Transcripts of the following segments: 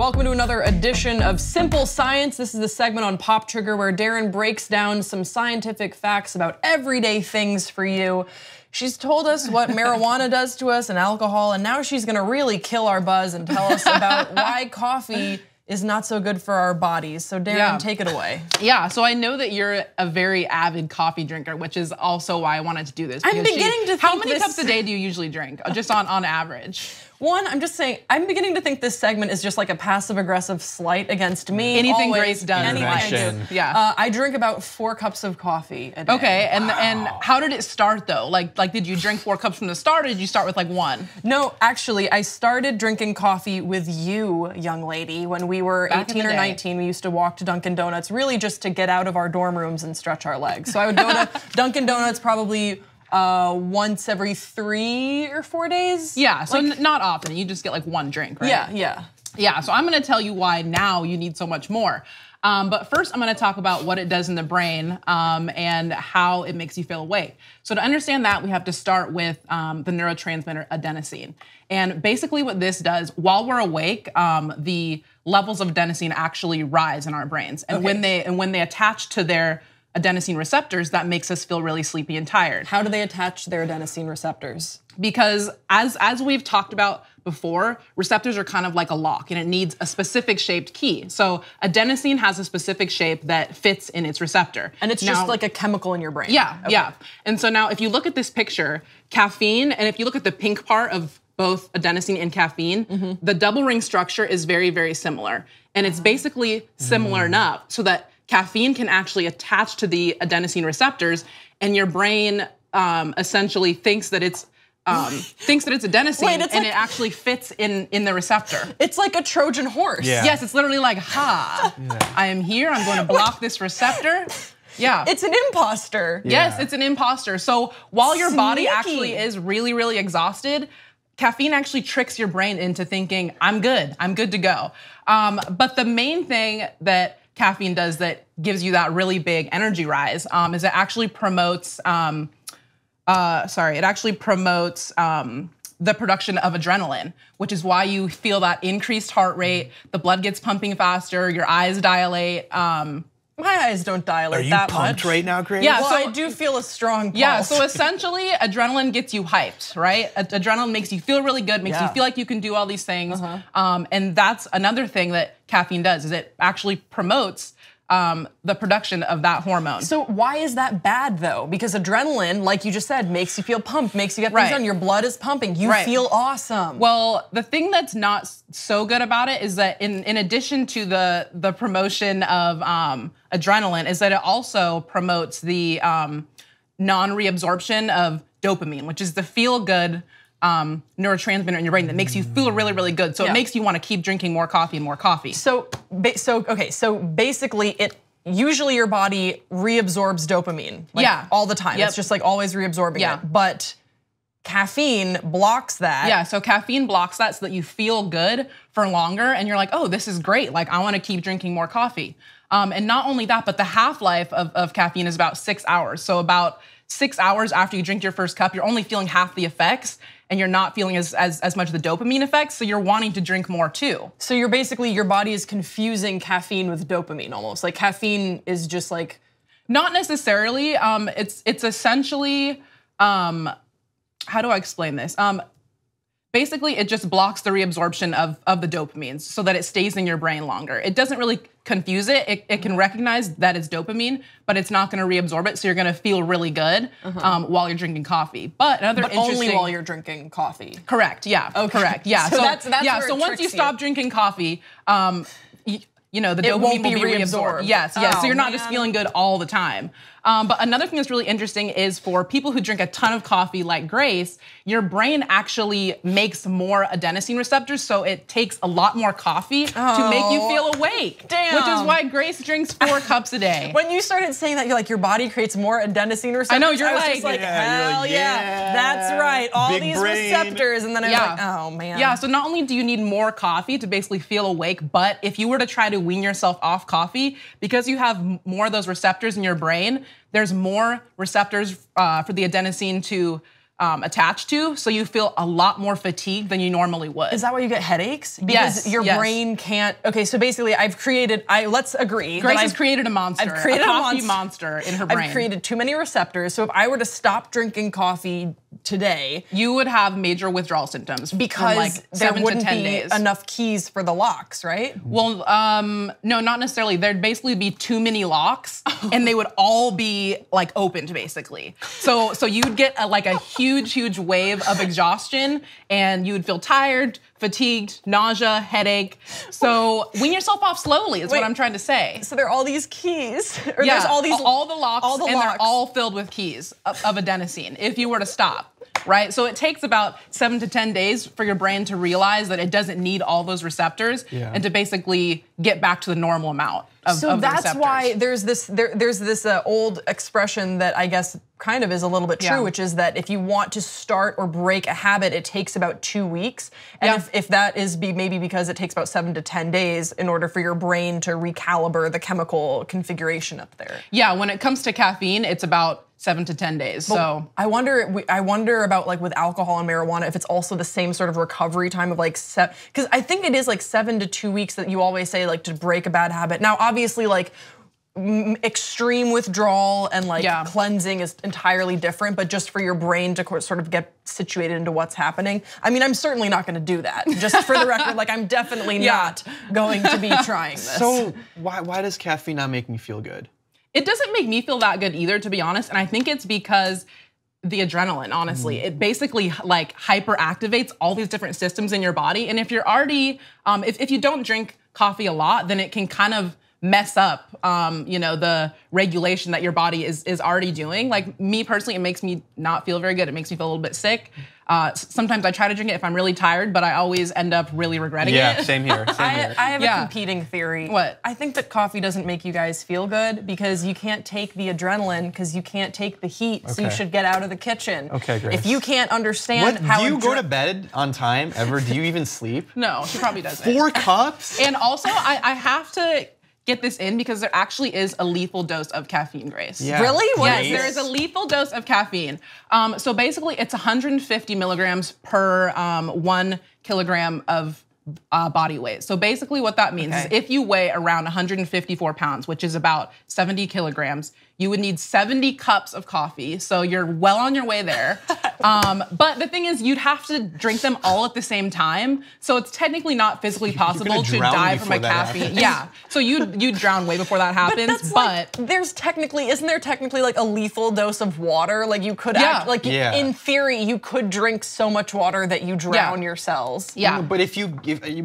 Welcome to another edition of Simple Science. This is the segment on Pop Trigger where Daron breaks down some scientific facts about everyday things for you. She's told us what marijuana does to us and alcohol, and now she's gonna really kill our buzz and tell us about why coffee is not so good for our bodies. So Daron, take it away. Yeah, so I know that you're a very avid coffee drinker, which is also why I wanted to do this. I'm beginning to think how many cups a day do you usually drink, just on average? One, I'm just saying, I'm beginning to think this segment is just like a passive aggressive slight against me. Anything Grace does. Anything I do. Yeah. I drink about 4 cups of coffee a day. Okay, and how did it start though? Like did you drink 4 cups from the start or did you start with like 1? No, actually I started drinking coffee with you, young lady, when we were back 18 or 19. We used to walk to Dunkin' Donuts really just to get out of our dorm rooms and stretch our legs. So I would go to Dunkin' Donuts probably once every 3 or 4 days. Yeah, so like, not often. You just get like 1 drink, right? Yeah, so I'm gonna tell you why now you need so much more. But first, I'm gonna talk about what it does in the brain and how it makes you feel awake. So to understand that, we have to start with the neurotransmitter adenosine. And basically what this does, while we're awake, the levels of adenosine actually rise in our brains. And when they attach to their adenosine receptors, that makes us feel really sleepy and tired. How do they attach their adenosine receptors? Because as we've talked about before, receptors are kind of like a lock and it needs a specific shaped key. So adenosine has a specific shape that fits in its receptor. And it's now, just like a chemical in your brain. Yeah, yeah. And so now if you look at this picture, caffeine, and if you look at the pink part of both adenosine and caffeine, the double ring structure is very, very similar. And it's basically similar enough so that caffeine can actually attach to the adenosine receptors, and your brain essentially thinks that it's adenosine. Wait, it's and like, it actually fits in the receptor. It's like a Trojan horse. Yeah. Yes, it's literally like, ha, I am here, I'm going to block this receptor. Yeah. It's an imposter. Yeah. Yes, it's an imposter. So while your body actually is really, really exhausted, caffeine actually tricks your brain into thinking, I'm good to go. But the main thing that caffeine does that gives you that really big energy rise is it actually promotes, the production of adrenaline, which is why you feel that increased heart rate, the blood gets pumping faster, your eyes dilate. My eyes don't dilate that much. Are you pumped right now, Grace? Yeah, well, so I do feel a strong pulse. Yeah, so essentially adrenaline gets you hyped, right? Adrenaline makes you feel really good, makes you feel like you can do all these things. And that's another thing that caffeine does, is it actually promotes the production of that hormone. So why is that bad though? Because adrenaline, like you just said, makes you feel pumped, makes you get things done, your blood is pumping, you feel awesome. Well, the thing that's not so good about it is that in addition to the promotion of adrenaline, is that it also promotes the non-reabsorption of dopamine, which is the feel-good neurotransmitter in your brain that makes you feel really, really good. So it makes you want to keep drinking more coffee and more coffee. So basically it usually your body reabsorbs dopamine all the time. It's just like always reabsorbing it. But caffeine blocks that. Yeah, so caffeine blocks that so that you feel good for longer and you're like, oh, this is great. Like I want to keep drinking more coffee. And not only that, but the half-life of caffeine is about 6 hours. So about 6 hours after you drink your first cup, you're only feeling half the effects and you're not feeling as much of the dopamine effects, so you're wanting to drink more too. So you're basically, your body is confusing caffeine with dopamine almost. Like caffeine is just like... Not necessarily, it's essentially, how do I explain this? Basically, it just blocks the reabsorption of the dopamine so that it stays in your brain longer. It doesn't really confuse it. It can recognize that it's dopamine, but it's not gonna reabsorb it, so you're gonna feel really good while you're drinking coffee. But another interesting- only while you're drinking coffee. Correct, yeah, correct, yeah. So once you stop drinking coffee, you know, the dopamine won't be reabsorbed. Yes, so you're not just feeling good all the time. But another thing that's really interesting is for people who drink a ton of coffee like Grace, your brain actually makes more adenosine receptors, so it takes a lot more coffee to make you feel awake. Damn. Which is why Grace drinks 4 cups a day. When you started saying that, you're like, your body creates more adenosine receptors. I know, you're like, hell yeah, that's right. All big these brain receptors, and then I'm like, oh man. Yeah, so not only do you need more coffee to basically feel awake, but if you were to try to wean yourself off coffee, because you have more of those receptors in your brain, there's more receptors for the adenosine to attached to, so you feel a lot more fatigued than you normally would. Is that why you get headaches? Because your brain can't. Okay, so basically, I've created. Let's agree. Grace has created a monster. I've created a coffee monster in her brain. I've created too many receptors. So if I were to stop drinking coffee today, you would have major withdrawal symptoms because like there wouldn't be enough keys for the locks, right? Well, no, not necessarily. There'd basically be too many locks, and they would all be like opened, basically. So you'd get a huge wave of exhaustion, and you would feel tired, fatigued, nausea, headache. So wean yourself off slowly is what I'm trying to say. So there are all these keys, or there's all these all the locks. They're all filled with keys of adenosine. If you were to stop, right? So it takes about 7 to 10 days for your brain to realize that it doesn't need all those receptors and to basically get back to the normal amount of receptors. So that's why there's this old expression that I guess kind of is a little bit true, which is that if you want to start or break a habit, it takes about 2 weeks. And if that is maybe because it takes about 7 to 10 days in order for your brain to recalibrate the chemical configuration up there. Yeah, when it comes to caffeine, it's about 7 to 10 days. But so I wonder about like with alcohol and marijuana, if it's also the same sort of recovery time of like, because I think it is like 7 to 2 weeks that you always say like to break a bad habit. Now, obviously, like extreme withdrawal and like cleansing is entirely different, but just for your brain to sort of get situated into what's happening. I mean, I'm certainly not going to do that. Just for the record, like I'm definitely not going to be trying this. So why does caffeine not make me feel good? It doesn't make me feel that good either, to be honest. And I think it's because the adrenaline, honestly. It basically like hyperactivates all these different systems in your body. And if you're already, if you don't drink coffee a lot, then it can kind of mess up, you know, the regulation that your body is already doing. Like me personally, it makes me not feel very good. It makes me feel a little bit sick. Sometimes I try to drink it if I'm really tired, but I always end up really regretting it. Yeah, same here. I have a competing theory. What? I think that coffee doesn't make you guys feel good because you can't take the adrenaline because you can't take the heat, so you should get out of the kitchen. Okay, great. If you can't understand how do you go to bed on time ever? Do you even sleep? No, she probably doesn't. 4 cups? And also, I have to get this in because there actually is a lethal dose of caffeine, Grace. Yeah. Really? Yes, there is a lethal dose of caffeine. So basically, it's 150 milligrams per 1 kilogram of body weight. So basically, what that means is if you weigh around 154 pounds, which is about 70 kilograms, you would need 70 cups of coffee. So you're well on your way there. But the thing is, you'd have to drink them all at the same time. So it's technically not physically possible to die from a caffeine. Yeah. So you'd drown way before that happens. But there's technically, isn't there technically like a lethal dose of water? Like you could act, like in theory, you could drink so much water that you drown your cells. Yeah. But if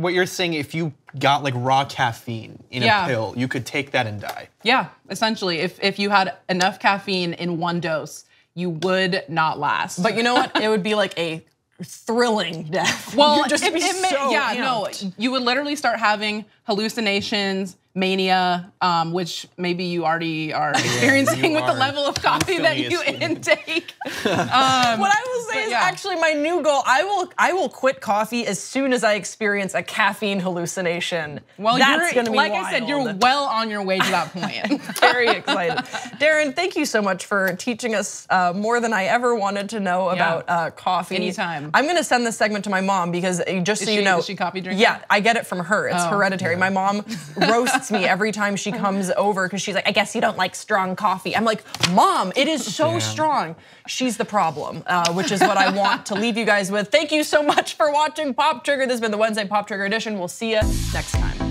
what you're saying, if you got like raw caffeine in a pill, you could take that and die. Yeah, essentially, if you had enough caffeine in 1 dose, you would not last. But you know what? It would be like a thrilling death. Well, you'd just be so amped. No, you would literally start having hallucinations, mania, which maybe you already are experiencing with the level of coffee that you intake. What I will say is actually my new goal. I will quit coffee as soon as I experience a caffeine hallucination. Well, that's going to be like wild. I said, you're well on your way to that point. Very excited. Daron, thank you so much for teaching us more than I ever wanted to know about coffee. Anytime. I'm going to send this segment to my mom because just so you know, is she coffee drinking? Yeah, I get it from her. It's hereditary. My mom roasts me every time she comes over because she's like, I guess you don't like strong coffee. I'm like, Mom, it is so strong. She's the problem, which is what I want to leave you guys with. Thank you so much for watching Pop Trigger. This has been the Wednesday Pop Trigger edition. We'll see you next time.